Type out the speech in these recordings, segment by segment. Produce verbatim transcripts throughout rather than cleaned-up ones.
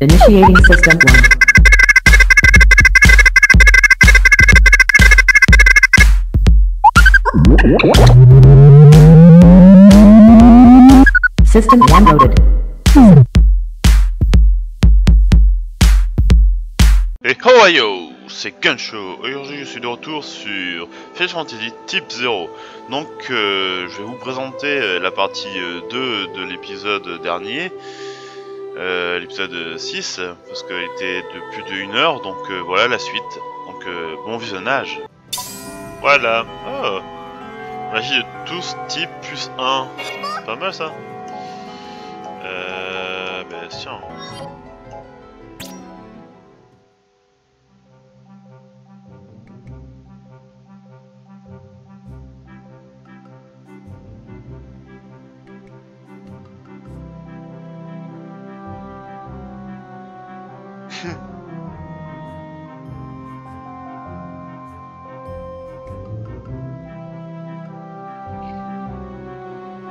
Initiating system one. System one loaded. Et how yo, c'est Gunsho. Aujourd'hui je suis de retour sur Final Fantasy Type-Zero. Donc euh, je vais vous présenter la partie deux de l'épisode dernier. Euh, l'épisode six, parce qu'il était de plus de une heure, donc euh, voilà la suite. Donc euh, bon visionnage. Voilà. Oh. Magie de tous types plus un. C'est pas mal ça. Euh. Bah tiens.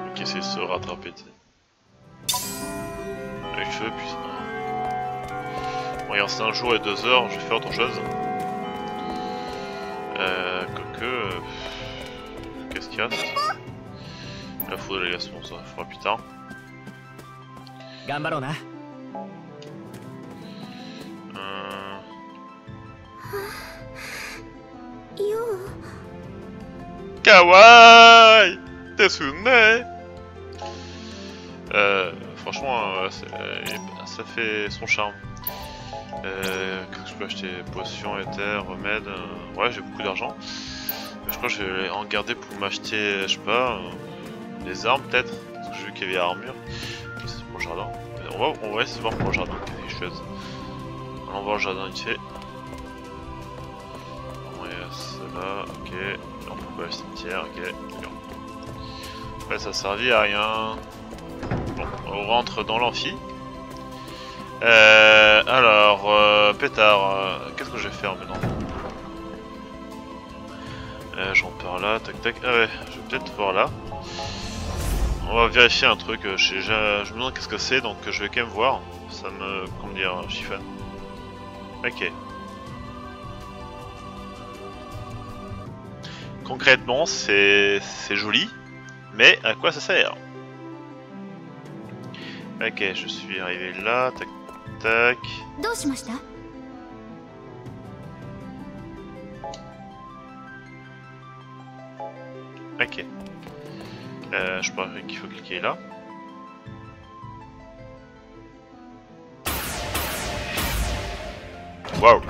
Ok, c'est se rattraper. Avec feu, puis bon, regarde, c'est un jour et deux heures, je vais faire autre chose. Euh. Quoique. Qu'est-ce qu'il y a? La foudre de la gaston, ça fera plus tard. Kawaii Tesune. Euh, franchement, euh, euh, ça fait son charme. Euh, Qu'est-ce que je peux acheter? Potions, éthers, remèdes. Euh, ouais, j'ai beaucoup d'argent. Je crois que je vais en garder pour m'acheter, je sais pas, euh, des armes peut-être. Parce que j'ai vu qu'il y avait armure. C'est mon jardin. On va, on va essayer de voir pour le jardin. Quelque chose. On va voir le jardin vite fait. Là, ok, on peut pas le cimetière, ok. Après ça servit à rien. Bon, on rentre dans l'amphi. Euh, alors, euh, pétard, euh, qu'est-ce que je vais faire maintenant? euh, J'en pars là, tac tac. Ah ouais, je vais peut-être voir là. On va vérifier un truc. Je, sais, je, je me demande qu'est-ce que c'est, donc je vais quand même voir. Ça me, comment dire, je suis fan. Ok. Concrètement, c'est joli, mais à quoi ça sert? Ok, je suis arrivé là, tac tac. Ok. Euh, je pense qu'il faut cliquer là. Waouh!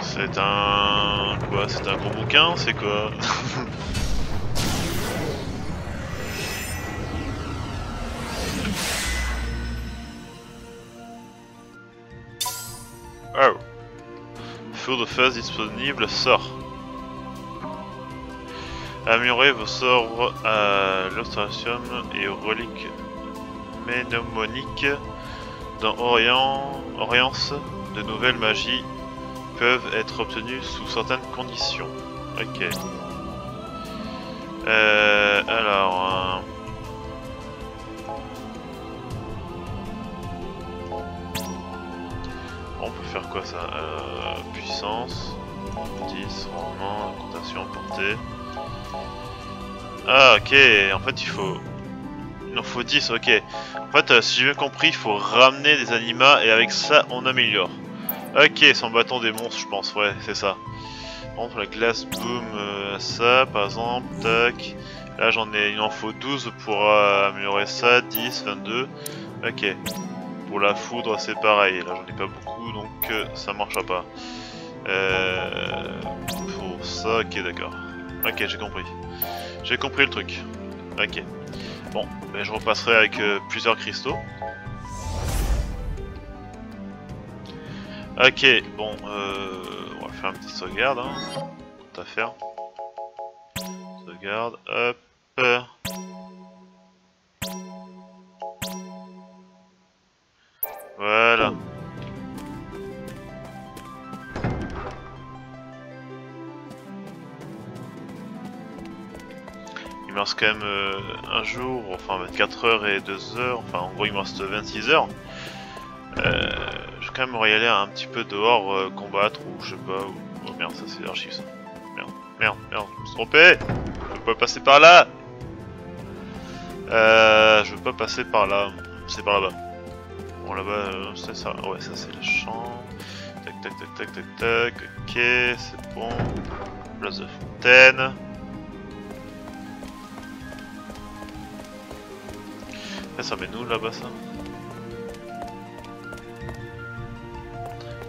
C'est un... quoi? C'est un gros bouquin? C'est quoi? Oh. Feu de phase disponible, sort. Améliorez vos sorts à l'ostratium et aux reliques mnémoniques dans Orient... Orience de nouvelles magies peuvent être obtenus sous certaines conditions. Ok. Euh, alors... Euh... on peut faire quoi ça? euh, Puissance, dix, rendement, incantation, portée... Ah ok, en fait il faut... il en faut dix, ok. En fait, euh, si j'ai bien compris, il faut ramener des anima et avec ça on améliore. Ok, c'est en battant des monstres, je pense, ouais, c'est ça. Par contre, la glace, boom, euh, ça, par exemple, tac. Là, j'en ai, il en faut douze pour euh, améliorer ça, dix, vingt-deux. Ok. Pour la foudre, c'est pareil, là, j'en ai pas beaucoup, donc euh, ça marchera pas. Euh, pour ça, ok, d'accord. Ok, j'ai compris. J'ai compris le truc. Ok. Bon, ben, je repasserai avec euh, plusieurs cristaux. Ok, bon, euh, on va faire un petit sauvegarde, hein, tant à faire. Sauvegarde, hop. Voilà. Il m'a reste quand même euh, un jour, enfin vingt-quatre heures et deux heures, enfin en gros il me reste vingt-six heures. Euh, je vais quand même y aller un petit peu dehors euh, combattre ou je sais pas. Ou... Oh merde, ça c'est l'archive ça. Merde, merde, merde, je me suis trompé. Je peux pas passer par là. Euh, je veux pas passer par là. C'est par là-bas. Bon là-bas, euh, c'est ça. Ouais, ça c'est la chambre. Tac, tac, tac, tac, tac, tac. Ok, c'est bon. Place de fontaine. Ça, ça met nous là-bas ça.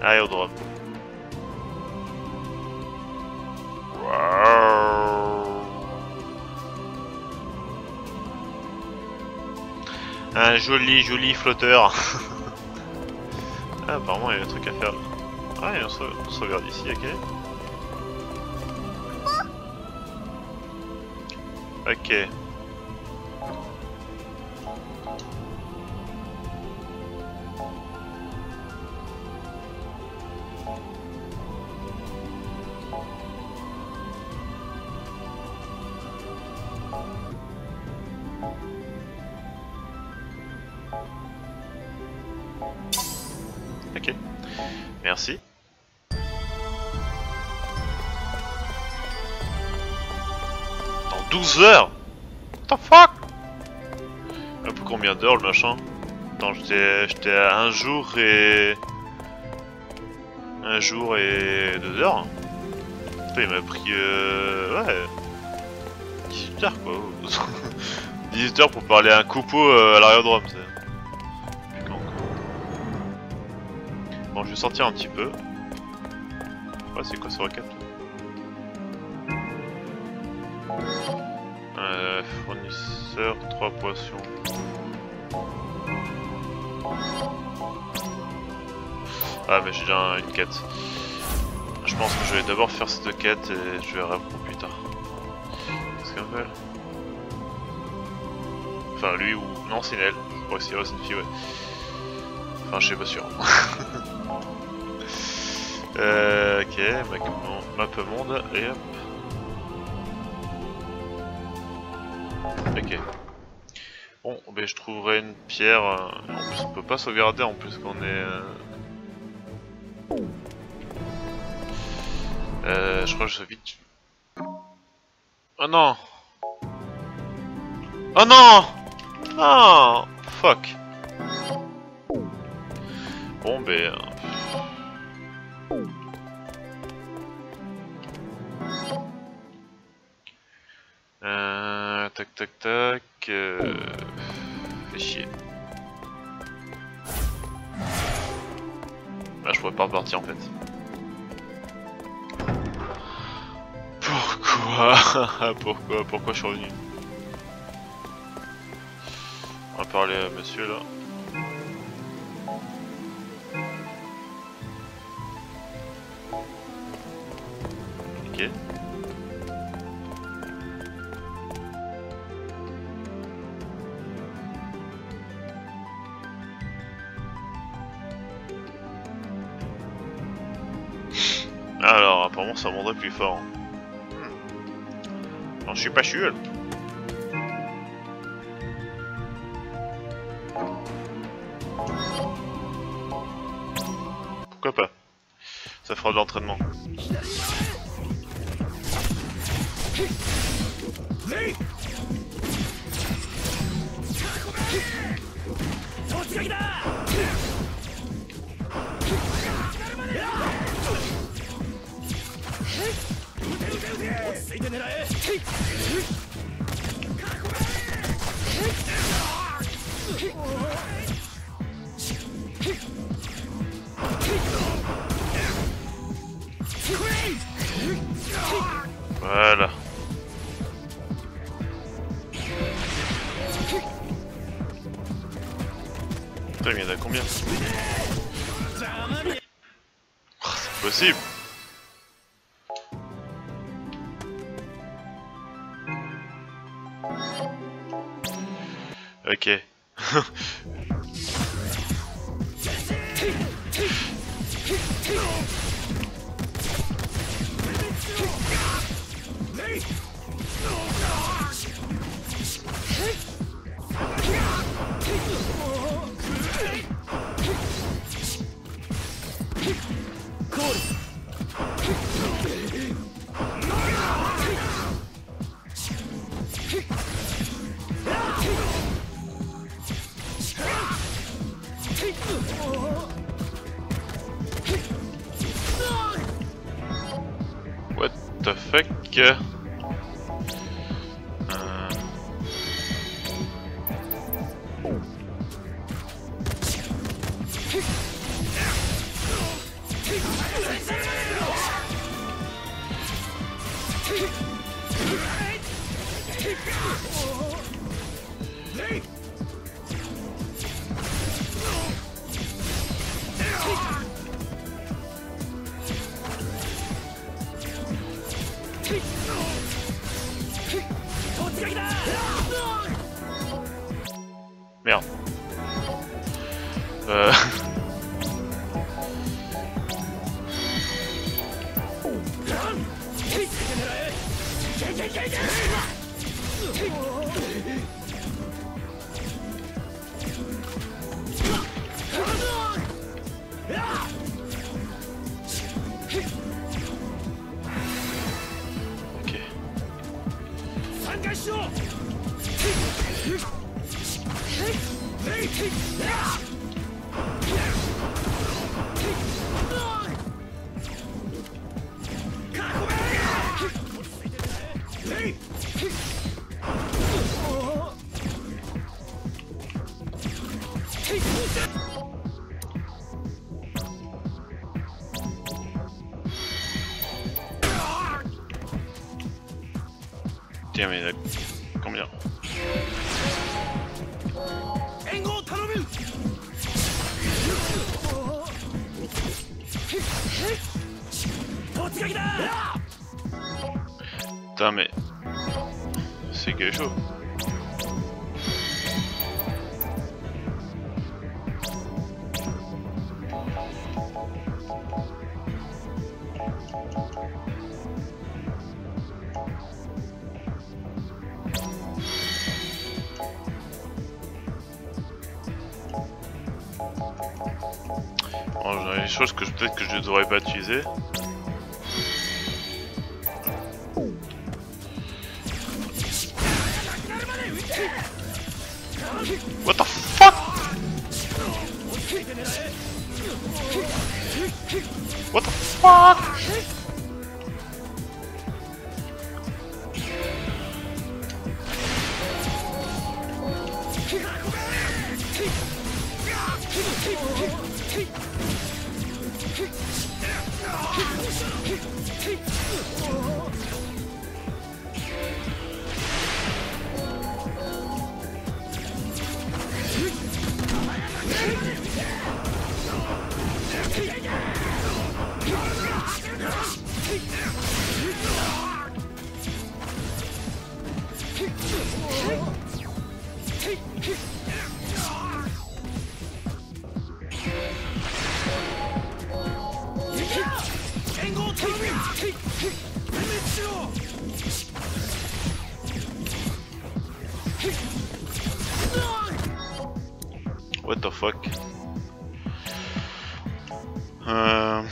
Allez, on drop. Un joli joli flotteur. Ah, apparemment il y a un truc à faire. Ah, et on se, on se regarde ici, ok. Ok. Ok, merci. Dans douze heures. What the fuck? Pour combien d'heures le machin? Attends, j'étais à un jour et... Un jour et deux heures. Putain, il m'a pris... Euh... Ouais... dix-huit heures quoi. dix-huit heures pour parler à un coupeau à l'aérodrome. Bon, je vais sortir un petit peu. Ouais, c'est quoi ce recap? Euh, fournisseur, trois poissons. Ah, mais j'ai déjà un, une quête. Je pense que je vais d'abord faire cette quête et je verrai pour plus tard. Qu'est-ce qu'elle fait? Enfin, lui ou. Non, c'est une elle. Je crois que c'est une fille, ouais. Enfin, je sais pas sûr. Euh, ok, map monde et hop. Ok. Bon, ben je trouverai une pierre. En plus, on peut pas sauvegarder en plus qu'on est. Euh, je crois que je sauvegarde. Oh non. Oh non. Non. Fuck. Bon ben. Euh, tac tac tac. Euh... Fais chier. Là, je pourrais pas repartir en fait. Pourquoi? Pourquoi? Pourquoi je suis revenu? On va parler à monsieur là. Ok. Alors, apparemment, ça vendrait plus fort. Hmm. Non, je suis pas sûr. Pourquoi pas? Ça fera de l'entraînement. Voilà. Putain, mais il y en a combien? Oh, c'est possible. Ok. Fait que... Euh... Merde. Euh... Ok. Tiens, mais combien? Putain, mais c'est quelque chose. Des choses que peut-être que je ne devrais pas utiliser. What the fuck? What the fuck? What the fuck? Euh...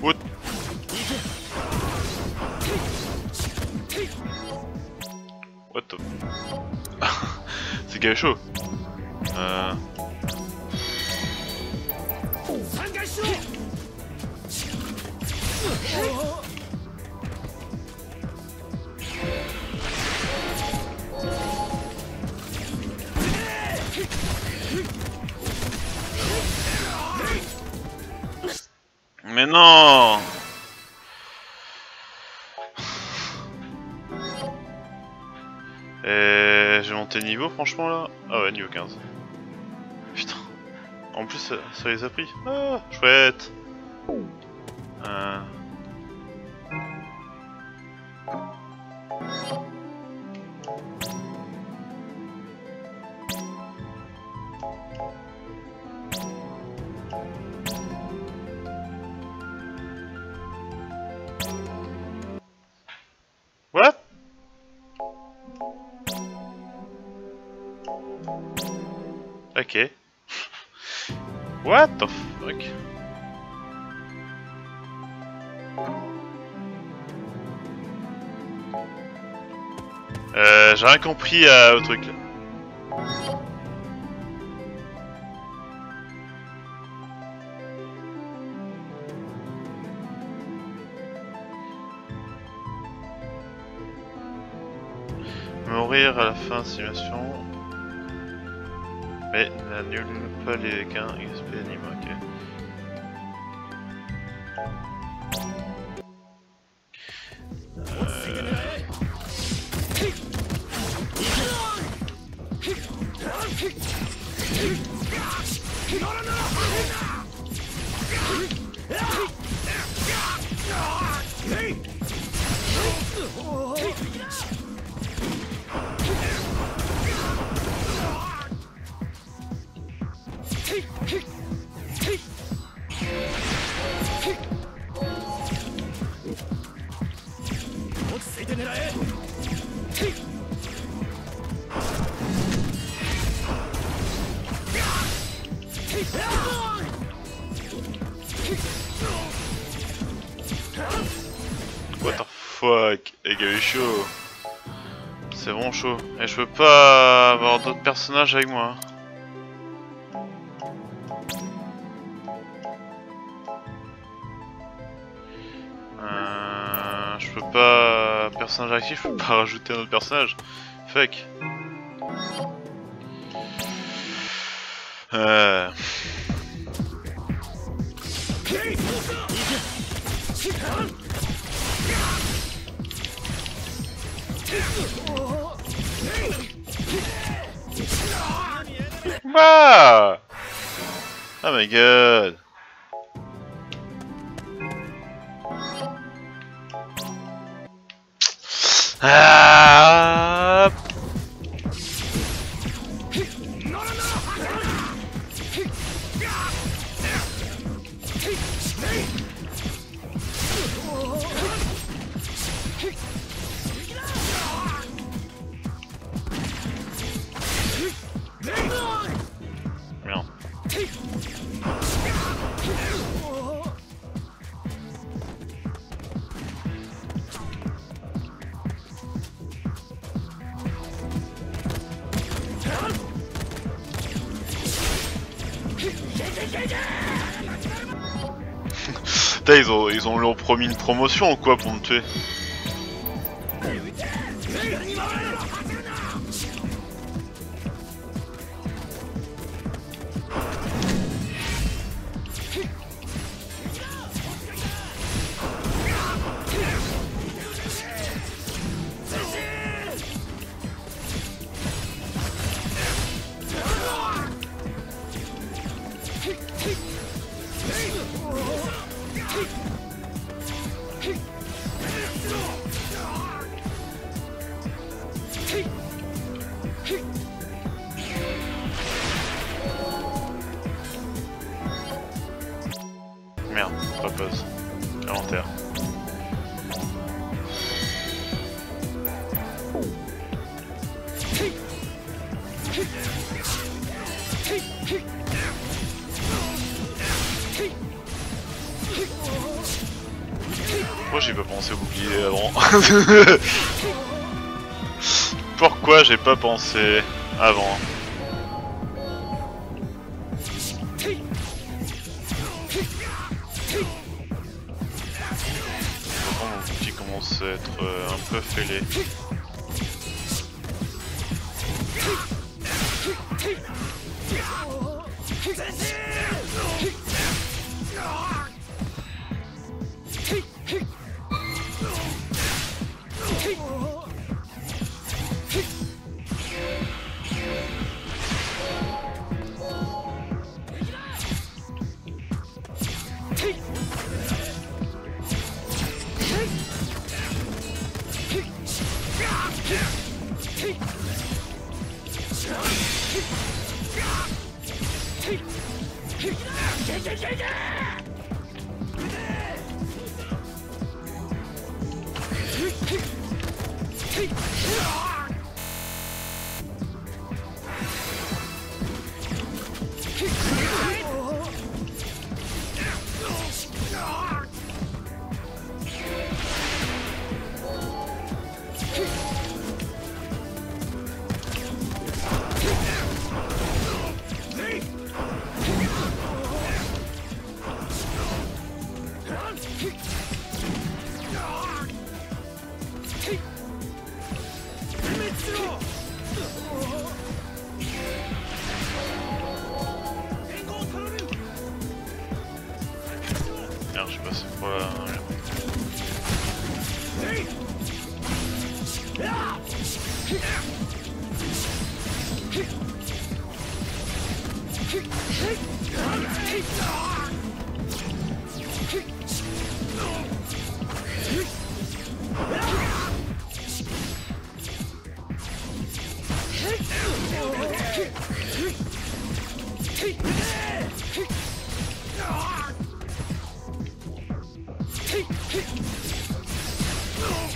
What? What the... C'est quelque chose. Euh... Mais non. Et j'ai monté niveau franchement là. Ah ouais, niveau quinze. Putain. En plus ça, ça les a pris. Ah, chouette. Euh... What? Ok. What the fuck? Euh, j'ai rien compris euh, au truc. Mourir à la fin de simulation. Mais n'annule pas les gains X P anime, ok. What the fuck, les gars, il est chaud. C'est vraiment chaud. Et je peux pas avoir d'autres personnages avec moi. Euh, je peux pas... Personnage actif, je peux pas rajouter un autre personnage. Fuck. Euh... Ah! Oh my god! Ah! Putain, ils ont, ils ont leur promis une promotion ou quoi pour me tuer? Merde, pas pause. Inventaire. Pourquoi j'ai pas pensé au bouclier avant? Pourquoi j'ai pas pensé avant? Être euh, un peu fêlé.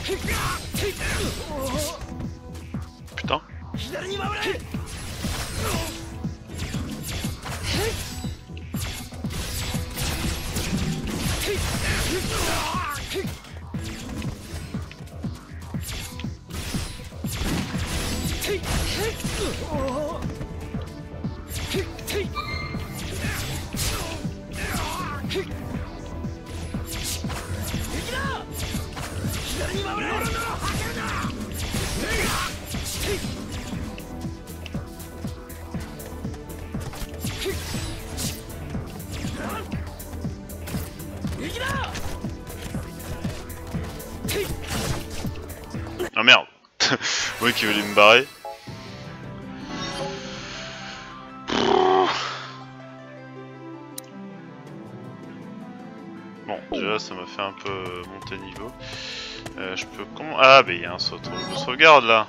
Putain. Ah merde. Oui, qui voulait me barrer. Bon, déjà ça m'a fait un peu monter niveau. Euh, je peux comment... Ah mais il y a un saut de sauvegarde là.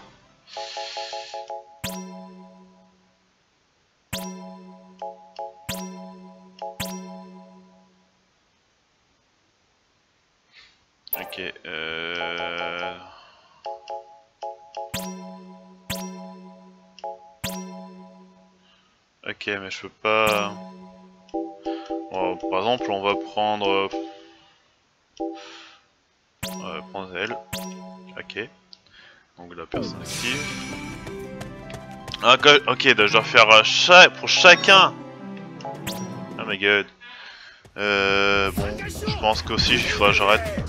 Ok, euh... ok, mais je peux pas... Bon, par exemple, on va prendre... On va prendre elle. Ok. Donc la personne active. Ah, ok, je dois faire chaque... pour chacun. Oh my god. Euh... Bon, je pense qu'aussi il faudra que j'arrête.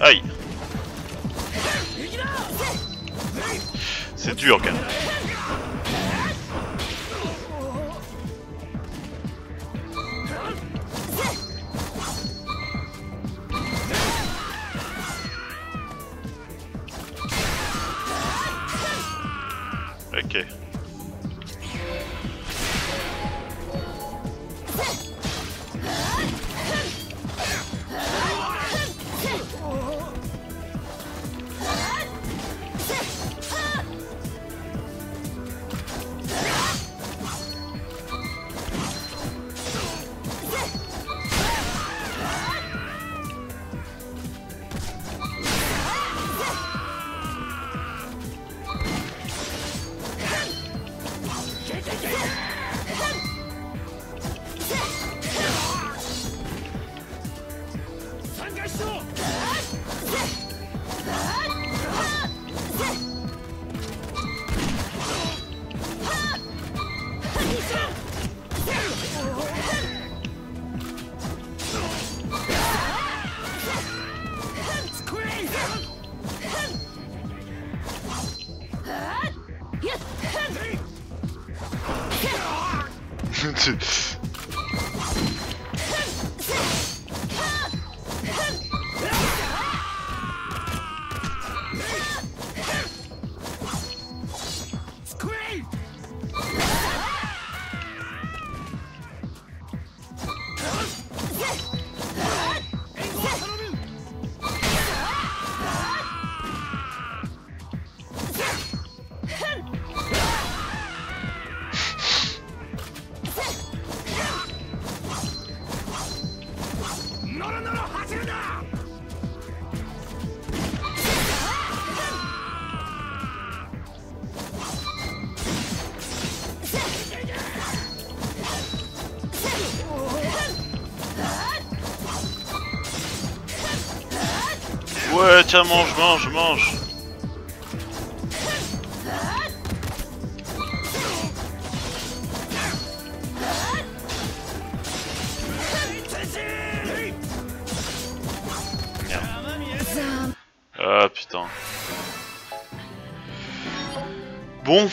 Aïe. C'est dur quand même. Ok. Ouais, tiens, mange, mange, mange. Ah putain. Bon.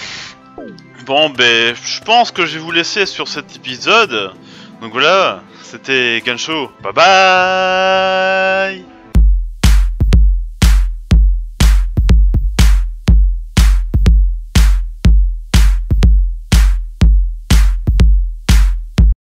Bon, ben, je pense que je vais vous laisser sur cet épisode. Donc voilà, c'était Gunsho. Bye bye.